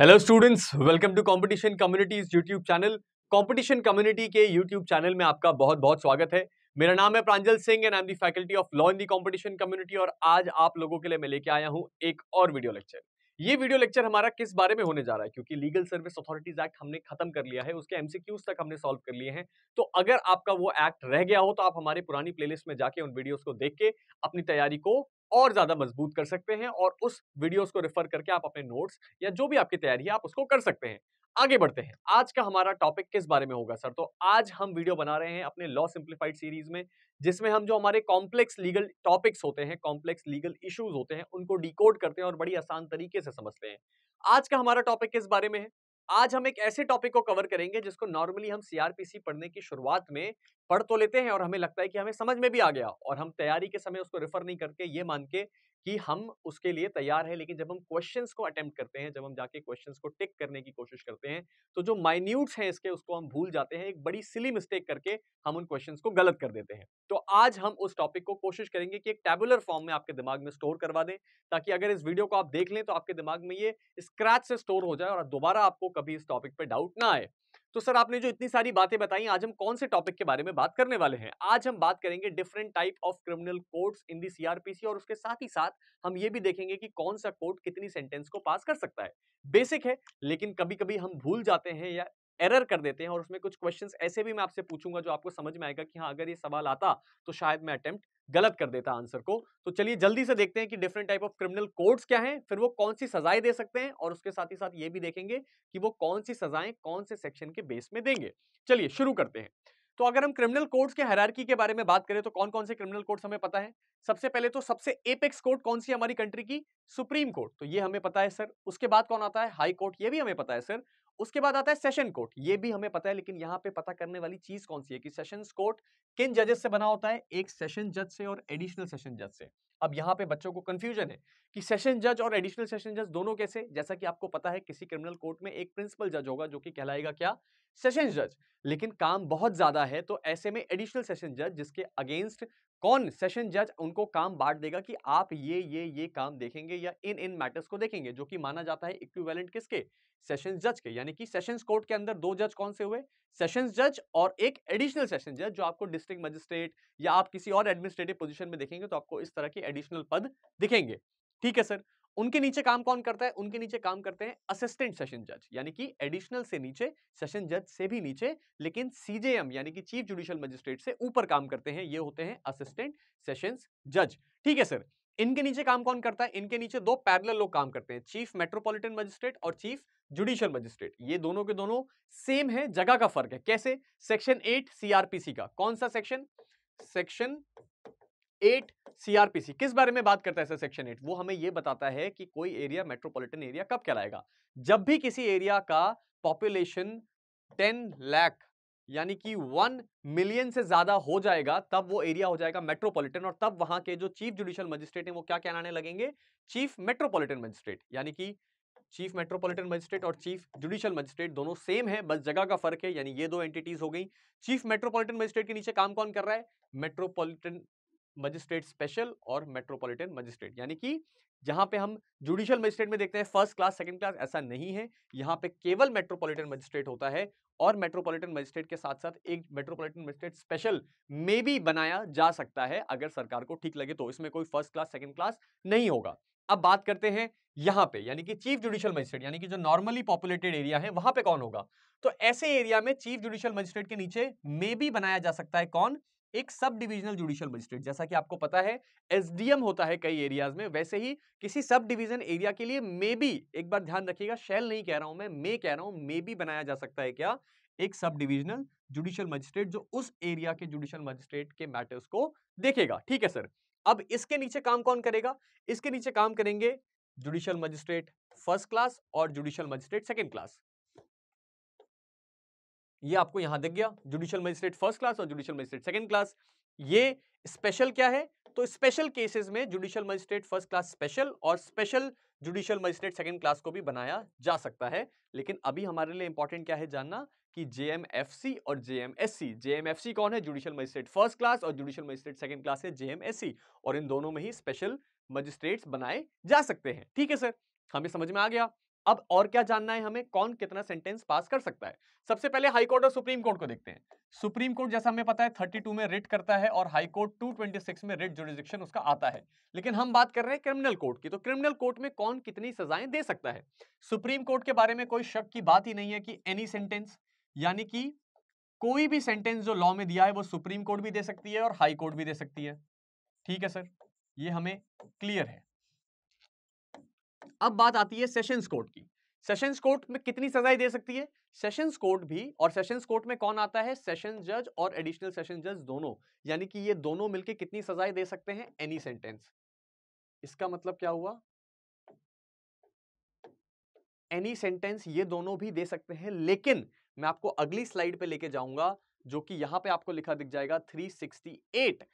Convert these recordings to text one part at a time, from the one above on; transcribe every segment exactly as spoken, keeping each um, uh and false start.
Hello students, welcome to competition communities YouTube channel. Competition community के YouTube channel में आपका बहुत बहुत स्वागत है। मेरा नाम है Pranjal Singh and I am the faculty of law in the competition community. और आज आप लोगों के लिए मैं लेके आया हूं एक और वीडियो लेक्चर। ये वीडियो लेक्चर हमारा किस बारे में होने जा रहा है, क्योंकि लीगल सर्विस अथॉरिटीज एक्ट हमने खत्म कर लिया है, उसके एमसीक्यूज तक हमने सॉल्व कर लिए हैं। तो अगर आपका वो एक्ट रह गया हो तो आप हमारी पुरानी प्लेलिस्ट में जाके उन वीडियोस को देख के अपनी तैयारी को और ज्यादा मजबूत कर सकते हैं, और उस वीडियोस को रेफर करके आप अपने नोट्स या जो भी आपकी तैयारी है आप उसको कर सकते हैं। आगे बढ़ते हैं। आज का हमारा टॉपिक किस बारे में होगा सर? तो आज हम वीडियो बना रहे हैं अपने लॉ सिंप्लीफाइड सीरीज में, जिसमें हम जो हमारे कॉम्प्लेक्स लीगल टॉपिक्स होते हैं, कॉम्प्लेक्स लीगल इश्यूज होते हैं, उनको डिकोड करते हैं और बड़ी आसान तरीके से समझते हैं। आज का हमारा टॉपिक किस बारे में है? आज हम एक ऐसे टॉपिक को कवर करेंगे जिसको नॉर्मली हम सीआरपीसी पढ़ने की शुरुआत में पढ़ तो लेते हैं और हमें लगता है कि हमें समझ में भी आ गया, और हम तैयारी के समय उसको रेफर नहीं करके ये मान के कि हम उसके लिए तैयार हैं। लेकिन जब हम क्वेश्चंस को अटेम्प्ट करते हैं, जब हम जाके क्वेश्चंस को टिक करने की कोशिश करते हैं, तो जो माइन्यूट्स हैं इसके उसको हम भूल जाते हैं। एक बड़ी सिली मिस्टेक करके हम उन क्वेश्चंस को गलत कर देते हैं। तो आज हम उस टॉपिक को कोशिश करेंगे कि एक टैबुलर फॉर्म में आपके दिमाग में स्टोर करवा दें, ताकि अगर इस वीडियो को आप देख लें तो आपके दिमाग में ये स्क्रैच से स्टोर हो जाए और दोबारा आपको कभी इस टॉपिक पर डाउट ना आए। तो सर, आपने जो इतनी सारी बातें बताई, आज हम कौन से टॉपिक के बारे में बात करने वाले हैं? आज हम बात करेंगे different type of criminal codes in the CrPC, और उसके साथ ही साथ हम ये भी देखेंगे कि कौन सा कोड कितनी सेंटेंस को पास कर सकता है। बेसिक है, लेकिन कभी कभी हम भूल जाते हैं या एरर कर देते हैं, और उसमें कुछ क्वेश्चंस ऐसे भी मैं आपसे पूछूंगा जो आपको समझ में आएगा कि हाँ, अगर ये सवाल आता तो शायद मैं अटेम्प्ट गलत कर देता आंसर को। तो चलिए जल्दी से देखते हैं कि different type of criminal codes क्या हैं, फिर वो कौन सी सजाएं दे सकते हैं, और उसके साथ ही साथ ये भी देखेंगे कि वो कौन सी सजाएं कौन से सेक्शन के बेस में देंगे। चलिए शुरू करते हैं। तो अगर हम क्रिमिनल कोड्स के हायरार्की के बारे में बात करें तो कौन कौन से क्रिमिनल कोड्स हमें पता है? सबसे पहले तो सबसे एपेक्स कोर्ट कौन सी है हमारी कंट्री की? Supreme court. तो ये हमें पता है सर। उसके बाद कौन आता है? High court. ये भी हमें पता है सर। उसके बाद आता है सेशन कोर्ट। ये भी हमें पता है, लेकिन यहाँ पे पता करने वाली चीज कौन सी है कि सेशंस कोर्ट किन जजेस से बना होता है? एक सेशन जज से और एडिशनल सेशन जज से। अब यहाँ पे बच्चों को कंफ्यूजन है कि सेशन जज और एडिशनल सेशन जज दोनों कैसे? जैसा कि आपको पता है, किसी क्रिमिनल कोर्ट में एक प्रिंसिपल जज होगा जो कि कहलाएगा क्या? सेशन जज। लेकिन काम बहुत ज्यादा है, तो ऐसे में एडिशनल सेशन जज, जिसके अगेंस्ट कौन? सेशन जज उनको काम बांट देगा कि आप ये ये ये काम देखेंगे या इन इन मैटर्स को देखेंगे, जो कि माना जाता है इक्विवेलेंट किसके? सेशंस जज के। यानी कि सेशंस कोर्ट के अंदर दो जज कौन से हुए? सेशंस जज और एक एडिशनल सेशन जज, जो आपको डिस्ट्रिक्ट मजिस्ट्रेट या आप किसी और एडमिनिस्ट्रेटिव पोजीशन में देखेंगे तो आपको इस तरह के एडिशनल पद दिखेंगे। ठीक है सर। उनके नीचे काम कौन करता है? उनके नीचे काम करते हैं असिस्टेंट सेशन जज, यानी कि एडिशनल से नीचे, सेशन जज से भी नीचे, लेकिन सीजेएम यानी कि चीफ जुडिशियल मजिस्ट्रेट से ऊपर काम करते हैं। ये होते हैं असिस्टेंट सेशंस जज। ठीक है सर। इनके नीचे काम कौन करता है? इनके नीचे दो पैरेलल लोग काम करते हैं, चीफ मेट्रोपॉलिटन मजिस्ट्रेट और चीफ जुडिशियल मजिस्ट्रेट। ये दोनों के दोनों सेम है, जगह का फर्क है। कैसे? सेक्शन एट सीआरपीसी का कौन सा सेक्शन? सेक्शन एट सीआरपीसी किस बारे में बात करता है सर? सेक्शन एट वो हमें ये बताता है कि कोई एरिया मेट्रोपॉलिटन एरिया कब कहलाएगा? जब भी किसी एरिया का पॉपुलेशन दस लाख यानी कि वन मिलियन से ज्यादा हो जाएगा, तब वो एरिया हो जाएगा मेट्रोपॉलिटन, और तब वहां के जो चीफ जुडिशियल मजिस्ट्रेट हैं वो क्या कहलाने लगेंगे? Chief metropolitan magistrate. यानी कि चीफ मेट्रोपॉलिटन मजिस्ट्रेट और चीफ जुडिशियल मजिस्ट्रेट दोनों सेम है, बस जगह का फर्क है। यानी ये दो एंटिटीज हो गई। चीफ मेट्रोपॉलिटन मजिस्ट्रेट के नीचे काम कौन कर रहा है? मेट्रोपॉलिटन मजिस्ट्रेट स्पेशल और मेट्रोपॉलिटन मजिस्ट्रेट। यानी कि जहां पे हम जुडिशियल मजिस्ट्रेट में देखते हैं फर्स्ट क्लास सेकंड क्लास, ऐसा नहीं है। यहाँ पे केवल मेट्रोपॉलिटन मजिस्ट्रेट होता है, और मेट्रोपॉलिटन मजिस्ट्रेट के साथ साथ एक मेट्रोपॉलिटन मजिस्ट्रेट स्पेशल में भी बनाया जा सकता है अगर सरकार को ठीक लगे तो। इसमें कोई फर्स्ट क्लास सेकंड क्लास नहीं होगा। अब बात करते हैं यहाँ पे, यानी कि चीफ जुडिशियल मजिस्ट्रेट, यानी कि जो नॉर्मली पॉपुलेटेड एरिया है वहां पे कौन होगा? तो ऐसे एरिया में चीफ जुडिशियल मजिस्ट्रेट के नीचे में भी बनाया जा सकता है कौन? एक सब डिविजनल जुडिशियल मजिस्ट्रेट। जैसा कि आपको पता है एसडीएम होता है कई एरियाज में, वैसे ही किसी सब डिवीजन एरिया के लिए मे बी, एक बार ध्यान रखिएगा, शैल नहीं कह रहा हूं मैं, मे कह रहा हूं, मे बी बनाया जा सकता है क्या? एक सब डिविजनल जुडिशियल मजिस्ट्रेट जो उस एरिया के जुडिशियल मजिस्ट्रेट के मैटर्स को देखेगा। ठीक है सर। अब इसके नीचे काम कौन करेगा? इसके नीचे काम करेंगे जुडिशियल मजिस्ट्रेट फर्स्ट क्लास और जुडिशियल मजिस्ट्रेट सेकेंड क्लास। ये आपको यहां दिख गया, जुडिशियल मजिस्ट्रेट फर्स्ट क्लास और जुडिशियल मजिस्ट्रेट सेकंड क्लास। ये स्पेशल क्या है? तो स्पेशल केसेस में judicial magistrate first class special और special judicial magistrate second class को भी बनाया जा सकता है। लेकिन अभी हमारे लिए इंपॉर्टेंट क्या है जानना कि जेएमएफसी और जेएमएससी। जेएमएफसी कौन है? जुडिशियल मजिस्ट्रेट फर्स्ट क्लास, और जुडिशियल मजिस्ट्रेट सेकंड क्लास है जेएमएससी, और इन दोनों में ही स्पेशल मजिस्ट्रेट्स बनाए जा सकते हैं। ठीक है सर, हमें समझ में आ गया। अब और क्या जानना है हमें, कौन कितना सेंटेंस पास कर सकता है। सबसे पहले हाई कोर्ट और सुप्रीम कोर्ट को देखते हैं। सुप्रीम कोर्ट जैसा हमें पता है बत्तीस में रिट करता है और हाई कोर्ट दो सौ छब्बीस में रिट जुरिडिक्शन उसका आता है, लेकिन हम बात कर रहे हैं क्रिमिनल कोर्ट की। तो क्रिमिनल कोर्ट में कौन कितनी सजाएं दे सकता है, सुप्रीम कोर्ट के बारे में कोई शक की बात ही नहीं है कि एनी सेंटेंस, यानी कि कोई भी सेंटेंस जो लॉ में दिया है वो सुप्रीम कोर्ट भी दे सकती है और हाई कोर्ट भी दे सकती है। ठीक है सर, ये हमें क्लियर है। अब बात आती है सेशंस कोर्ट की। सेशंस कोर्ट में कितनी सजाएं दे सकती है, सेशंस कोर्ट भी, और सेशंस कोर्ट में कौन आता है, सेशन जज और एडिशनल सेशन जज दोनों, यानी कि ये दोनों मिलके कितनी सजाएं दे सकते हैं, एनी सेंटेंस। इसका मतलब क्या हुआ, एनी सेंटेंस ये दोनों भी दे सकते हैं। लेकिन मैं आपको अगली स्लाइड पे लेके जाऊंगा जो कि यहाँ पे आपको लिखा दिख जाएगा तीन सौ अड़सठ।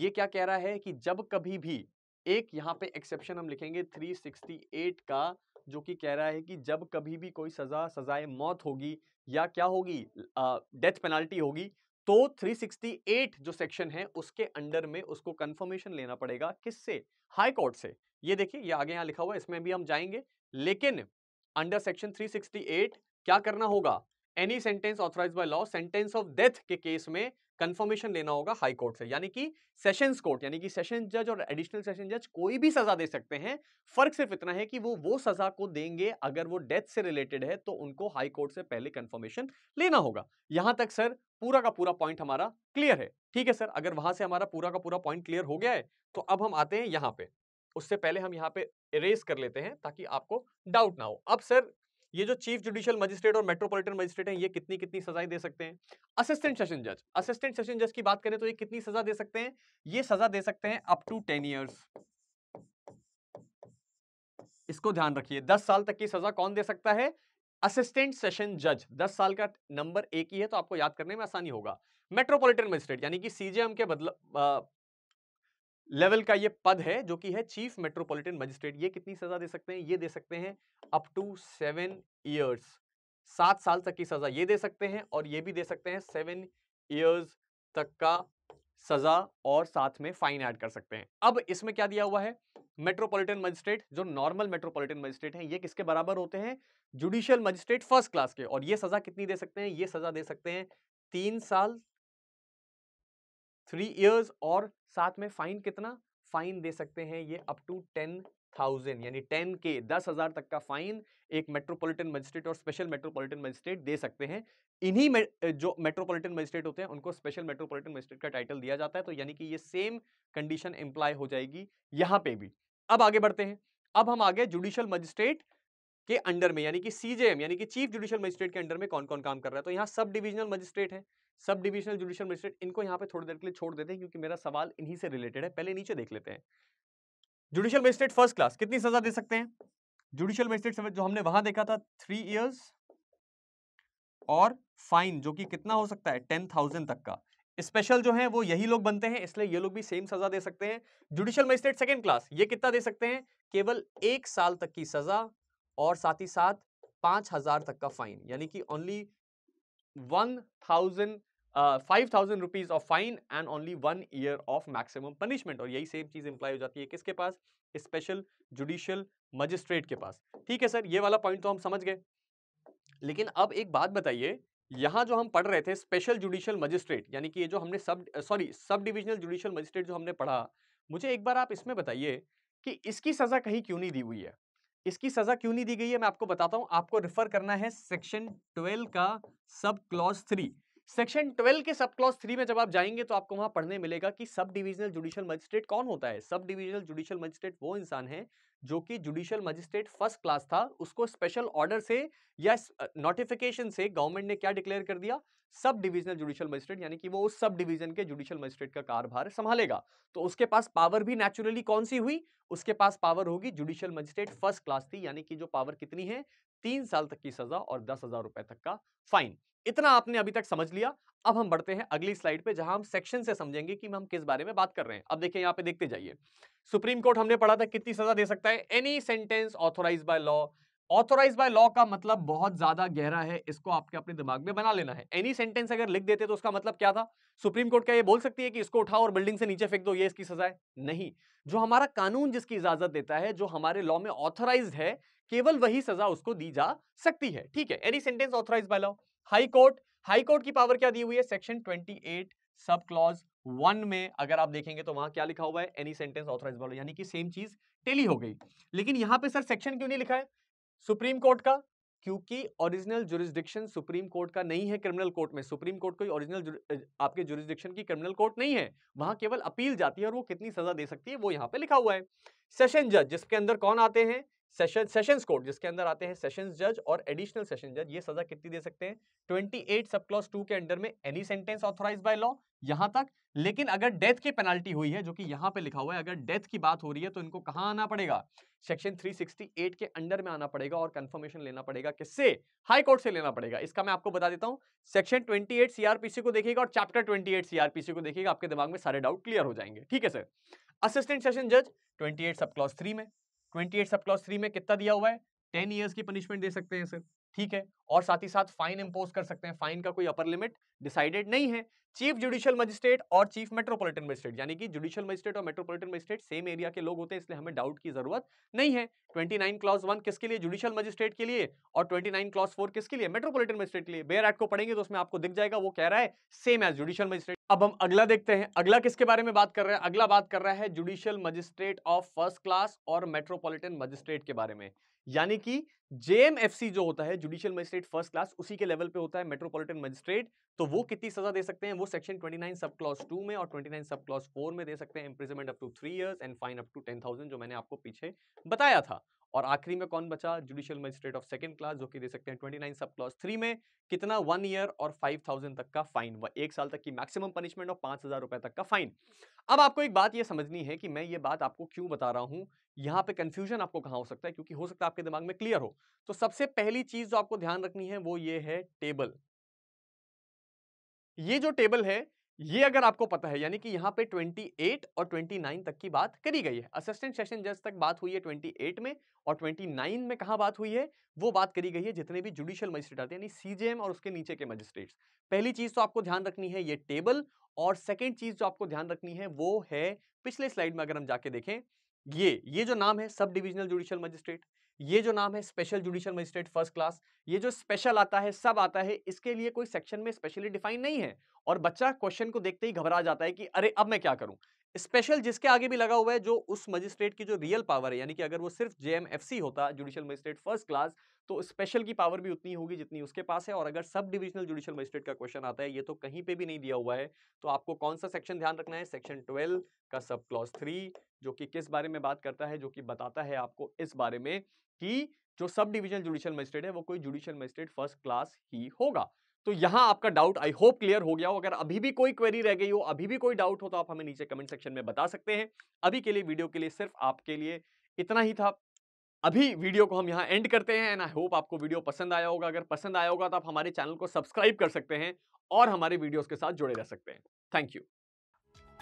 ये क्या कह रहा है कि जब कभी भी एक, यहाँ पे एक्सेप्शन हम लिखेंगे तीन सौ अड़सठ का, जो कि कह रहा है कि जब कभी भी कोई सजा, सजाए मौत होगी या क्या होगी, डेथ पेनाल्टी होगी, तो तीन सौ अड़सठ जो सेक्शन है उसके अंडर में उसको कंफर्मेशन लेना पड़ेगा, किससे, हाई कोर्ट से। ये देखिए, ये आगे यहाँ लिखा हुआ है, इसमें भी हम जाएंगे, लेकिन अंडर सेक्शन तीन सौ अड़सठ क्या करना होगा, any sentence authorised by law, sentence of death के केस में कंफर्मेशन लेना होगा हाई कोर्ट से, यानी कि सेशंस कोर्ट, यानी कि सेशन जज और एडिशनल सेशन जज कोई भी सजा दे सकते हैं। फर्क सिर्फ इतना है कि वो वो सजा को देंगे अगर वो डेथ से रिलेटेड है तो उनको हाई कोर्ट से पहले कंफर्मेशन लेना होगा। यहां तक सर पूरा का पूरा पॉइंट हमारा क्लियर है। ठीक है सर, अगर वहां से हमारा पूरा का पूरा पॉइंट क्लियर हो गया है तो अब हम आते हैं यहाँ पे। उससे पहले हम यहाँ पे इरेज कर लेते हैं ताकि आपको डाउट ना हो। अब सर ये जो चीफ जुडिशियल मजिस्ट्रेट और मेट्रोपॉलिटन मजिस्ट्रेट हैं, ये कितनी कितनी सजाएं दे सकते हैं। असिस्टेंट सेशन जज, असिस्टेंट सेशन जज की बात करें तो ये कितनी सजा दे सकते हैं, ये सजा दे सकते हैं अप टू टेन इयर्स। इसको ध्यान रखिए, दस साल तक की सजा कौन दे सकता है, असिस्टेंट सेशन जज। दस साल का नंबर एक ही है तो आपको याद करने में आसानी होगा। मेट्रोपॉलिटन मजिस्ट्रेट यानी कि सीजेएम के बदला लेवल का ये पद है जो कि है चीफ मेट्रोपॉलिटन मजिस्ट्रेट, ये कितनी सजा दे सकते हैं, ये दे सकते हैं अप टू सेवन इयर्स। सात साल तक की सजा ये दे सकते हैं और ये भी दे सकते हैं सेवन इयर्स तक का सजा और साथ में फाइन ऐड कर सकते हैं। अब इसमें क्या दिया हुआ है, मेट्रोपॉलिटन मजिस्ट्रेट जो नॉर्मल मेट्रोपॉलिटन मजिस्ट्रेट हैं ये किसके बराबर होते हैं, जुडिशियल मजिस्ट्रेट फर्स्ट क्लास के, और ये सजा कितनी दे सकते हैं, ये सजा दे सकते हैं तीन साल थ्री इयर्स और साथ में फाइन, कितना फाइन दे सकते हैं ये अप टू टेन थाउजेंड, यानी टेन के दस हजार तक का फाइन एक मेट्रोपॉलिटन मजिस्ट्रेट और स्पेशल मेट्रोपॉलिटन मजिस्ट्रेट दे सकते हैं। इन्हीं में जो मेट्रोपॉलिटन मजिस्ट्रेट होते हैं उनको स्पेशल मेट्रोपॉलिटन मजिस्ट्रेट का टाइटल दिया जाता है, तो यानी कि ये सेम कंडीशन एम्प्लाई हो जाएगी यहाँ पे भी। अब आगे बढ़ते हैं, अब हम आगे जुडिशियल मजिस्ट्रेट के अंडर में, यानी कि सीजेएम यानी कि चीफ जुडिशियल मजिस्ट्रेट के अंडर में कौन कौन काम कर रहा है। तो यहाँ सब डिविजनल मजिस्ट्रेट है, सब डिविजनल जुडिशियल मजिस्ट्रेट, इनको यहाँ पे थोड़ी देर के लिए छोड़ देते हैं क्योंकि मेरा सवाल इन्हीं से रिलेटेड है। पहले नीचे देख लेते हैं, जुडिशियल मजिस्ट्रेट फर्स्ट क्लास कितनी सजा दे सकते हैं, जुडिशियल मजिस्ट्रेट जो हमने वहां देखा था थ्री इयर्स और फाइन जो कि कितना हो सकता है टेन थाउजेंड तक का। स्पेशल जो है वो यही लोग बनते हैं इसलिए ये लोग भी सेम सजा दे सकते हैं। जुडिशियल मजिस्ट्रेट सेकेंड क्लास ये कितना दे सकते हैं, केवल एक साल तक की सजा और साथ ही साथ पांच हजार तक का फाइन, यानी कि only one thousand five thousand rupees of fine and only one year of maximum punishment. और यही सेम चीज इंप्लाई हो जाती है किसके पास, स्पेशल जुडिशियल मजिस्ट्रेट के पास। ठीक है सर, ये वाला पॉइंट तो हम समझ गए, लेकिन अब एक बात बताइए, यहाँ जो हम पढ़ रहे थे स्पेशल जुडिशियल मजिस्ट्रेट यानी कि ये जो हमने सब सॉरी सब डिविजनल जुडिशियल मजिस्ट्रेट जो हमने पढ़ा, मुझे एक बार आप इसमें बताइए कि इसकी सजा कहीं क्यों नहीं दी हुई है, इसकी सजा क्यों नहीं दी गई है। मैं आपको बताता हूं, आपको रेफर करना है सेक्शन ट्वेल्व का sub clause three. Section twelve के सब क्लॉज थ्री में जब आप जाएंगे तो आपको वहां पढ़ने मिलेगा कि सब डिविजनल जुडिशियल मजिस्ट्रेट कौन होता है। सब डिविजनल जुडिशियल मजिस्ट्रेट वो इंसान है जो कि जुडिशियल मजिस्ट्रेट फर्स्ट क्लास था, उसको स्पेशल ऑर्डर से या नोटिफिकेशन से गवर्नमेंट ने क्या डिक्लेयर कर दिया, सब डिविजनल जुडिशियल मजिस्ट्रेट, यानी कि वो उस सब डिवीजन के जुडिशियल मजिस्ट्रेट का कारभार संभालेगा। तो उसके पास पावर भी नेचुरली कौन सी हुई, उसके पास पावर होगी जुडिशियल मजिस्ट्रेट फर्स्ट क्लास थी, यानी कि जो पावर कितनी है, तीन साल तक की सजा और दस हजार रुपए तक का फाइन। इतना आपने अभी तक समझ लिया। अब हम बढ़ते हैं अगली स्लाइड पे जहां हम सेक्शन से समझेंगे कि हम किस बारे में बात कर रहे हैं। अब देखिए यहाँ पे देखते जाइए, सुप्रीम कोर्ट हमने पढ़ा था कितनी सजा दे सकता है, any sentence authorised by law. Authorised by law का मतलब बहुत ज्यादा गहरा है, इसको आपके अपने दिमाग में बना लेना है। एनी सेंटेंस अगर लिख देते तो उसका मतलब क्या था, सुप्रीम कोर्ट क्या ये बोल सकती है कि इसको उठाओ और बिल्डिंग से नीचे फेंक दो, ये इसकी सजा है? नहीं, जो हमारा कानून जिसकी इजाजत देता है, जो हमारे लॉ में ऑथोराइज्ड है केवल वही सजा उसको दी जा सकती है। ठीक है, any sentence authorised by law. High court, high court की पावर क्या दी हुई है? सेक्शन अट्ठाईस सब क्लॉज वन में अगर आप देखेंगे तो वहां क्या लिखा हुआ है? Any sentence authorised by law, यानी कि सेम चीज टेली हो गई। लेकिन यहाँ पे सर सेक्शन क्यों नहीं लिखा है सुप्रीम कोर्ट का? क्योंकि ओरिजिनल जुरिस्डिक्शन सुप्रीम कोर्ट का नहीं है क्रिमिनल कोर्ट में। सुप्रीम कोर्ट कोई ओरिजिनल आपके जुरिस्डिक्शन की क्रिमिनल कोर्ट नहीं है, वहां केवल अपील जाती है और वो कितनी सजा दे सकती है वो यहाँ पे लिखा हुआ है। सेशन जज जिसके अंदर कौन आते हैं? सेशन सेशंस कोर्ट जिसके अंदर आते हैं सेशंस जज और एडिशनल सेशन जज, ये सजा कितनी दे सकते हैं? अट्ठाईस सब क्लॉज टू के अंडर में any sentence authorised by law यहां तक। लेकिन अगर डेथ की पेनल्टी हुई है, जो कि यहां पे लिखा हुआ है, अगर डेथ की बात हो रही है तो इनको कहां आना पड़ेगा? सेक्शन तीन सौ अड़सठ के अंडर में आना पड़ेगा और कंफर्मेशन लेना पड़ेगा। किससे? हाई कोर्ट से लेना पड़ेगा। इसका मैं आपको बता देता हूं, सेक्शन अट्ठाईस सीआरपीसी को देखिएगा और चैप्टर अट्ठाईस सीआरपीसी को देखिएगा, आपके दिमाग में सारे डाउट क्लियर हो जाएंगे। ठीक है सर। असिस्टेंट सेशन जज अट्ठाईस सब क्लॉज थ्री में अट्ठाईस सब क्लॉज थ्री में कितना दिया हुआ है? टेन इयर्स की पनिशमेंट दे सकते हैं सर। ठीक है, और साथ ही साथ फाइन इंपोज कर सकते हैं, फाइन का कोई अपर लिमिट डिसाइडेड नहीं है। चीफ जुडिशियल मजिस्ट्रेट और चीफ मेट्रोपॉलिटन मजिस्ट्रेट, यानी कि जुडिशियल मजिस्ट्रेट और मेट्रोपॉलिटन मजिस्ट्रेट सेम एरिया के लोग होते हैं, इसलिए हमें डाउट की जरूरत नहीं है। उनतीस क्लॉज वन किसके लिए? जुडिशियल मजिस्ट्रेट के लिए। और उनतीस क्लॉज फोर किसके लिए? मेट्रोपॉलिटन मजिस्ट्रेट के लिए। बेयर एक्ट को पढ़ेंगे तो उसमें आपको दिख जाएगा, वो कह रहा है सेम एज जुडिशियल मजिस्ट्रेट। अब हम अगला देखते हैं, अगला किसके बारे में बात कर रहे हैं? अगला बात कर रहा है judicial magistrate of first class और मेट्रोपॉलिटन मजिस्ट्रेट के बारे में, यानी कि जेएमएफसी जो होता है जुडिशियल मजिस्ट्रेट फर्स्ट क्लास, उसी के लेवल पे होता है मेट्रोपॉलिटन मजिस्ट्रेट। तो वो कितनी सजा दे सकते हैं? वो सेक्शन उनतीस सब क्लॉज टू में और उनतीस सब क्लॉज फोर में दे सकते हैं। Imprisonment up to three years and fine up to ten thousand, जो मैंने आपको पीछे बताया था। और आखिरी में कौन बचा? Judicial magistrate of second class, जो कि दे सकते हैं उनतीस सब क्लॉज थ्री में कितना? वन ईयर और फाइव थाउजेंड तक का फाइन, व एक साल तक की मैक्सिमम पनिशमेंट और पांच हजार रुपए तक का फाइन। अब आपको एक बात ये समझनी है कि मैं ये बात आपको क्यों बता रहा हूँ, यहाँ पे कंफ्यूजन आपको कहाँ हो सकता है, क्योंकि हो सकता है आपके दिमाग में क्लियर हो। तो सबसे पहली चीज जो आपको ध्यान रखनी है वो ये है टेबल। ये जो टेबल है ये अगर आपको पता है, यानी कि यहाँ पे अट्ठाईस और उनतीस तक की बात करी गई है। असिस्टेंट सेशन जज तक बात हुई है अट्ठाईस में, और उनतीस में कहाँ बात हुई है? वो बात करी गई है जितने भी जुडिशियल मजिस्ट्रेट आते हैं, यानी सीजेएम और उसके नीचे के मजिस्ट्रेट्स। पहली चीज तो आपको ध्यान रखनी है ये टेबल, और सेकेंड चीज जो आपको ध्यान रखनी है वो है, पिछले स्लाइड में अगर हम जाके देखें, ये ये जो नाम है सब डिविजनल जुडिशियल मजिस्ट्रेट, ये जो नाम है special judicial magistrate first class, ये जो स्पेशल आता है सब आता है, इसके लिए कोई सेक्शन में स्पेशली डिफाइन नहीं है। और बच्चा क्वेश्चन को देखते ही घबरा जाता है कि अरे अब मैं क्या करूं। स्पेशल जिसके आगे भी लगा हुआ है, जो उस मजिस्ट्रेट की जो रियल पावर है, यानी कि अगर वो सिर्फ जेएमएफसी होता जुडिशियल मजिस्ट्रेट फर्स्ट क्लास तो स्पेशल की पावर भी उतनी होगी जितनी उसके पास है। और अगर सब डिविजनल जुडिशियल मजिस्ट्रेट का क्वेश्चन आता है, ये तो कहीं पे भी नहीं दिया हुआ है, तो आपको कौन सा सेक्शन ध्यान रखना है? सेक्शन ट्वेल्व का सब क्लॉज थ्री, जो कि किस बारे में बात करता है? जो कि बताता है आपको इस बारे में कि जो सब डिविजनल जुडिशियल मजिस्ट्रेट है वो कोई जुडिशियल मजिस्ट्रेट फर्स्ट क्लास ही होगा। तो यहाँ आपका डाउट आई होप क्लियर हो गया हो। अगर अभी भी कोई क्वेरी रह गई हो, अभी भी कोई डाउट हो, तो आप हमें नीचे कमेंट सेक्शन में बता सकते हैं। अभी के लिए वीडियो के लिए सिर्फ आपके लिए इतना ही था। अभी वीडियो को हम यहाँ एंड करते हैं, एंड आई होप आपको वीडियो पसंद आया होगा। अगर पसंद आया होगा तो आप हमारे चैनल को सब्सक्राइब कर सकते हैं और हमारे वीडियोस के साथ जुड़े रह सकते हैं। Thank you.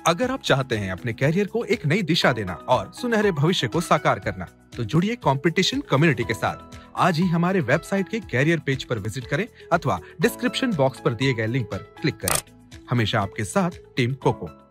अगर आप चाहते हैं अपने कैरियर को एक नई दिशा देना और सुनहरे भविष्य को साकार करना, तो जुड़िए कंपटीशन कम्युनिटी के साथ। आज ही हमारे वेबसाइट के कैरियर पेज पर विजिट करें अथवा डिस्क्रिप्शन बॉक्स पर दिए गए लिंक पर क्लिक करें। हमेशा आपके साथ टीम कोको।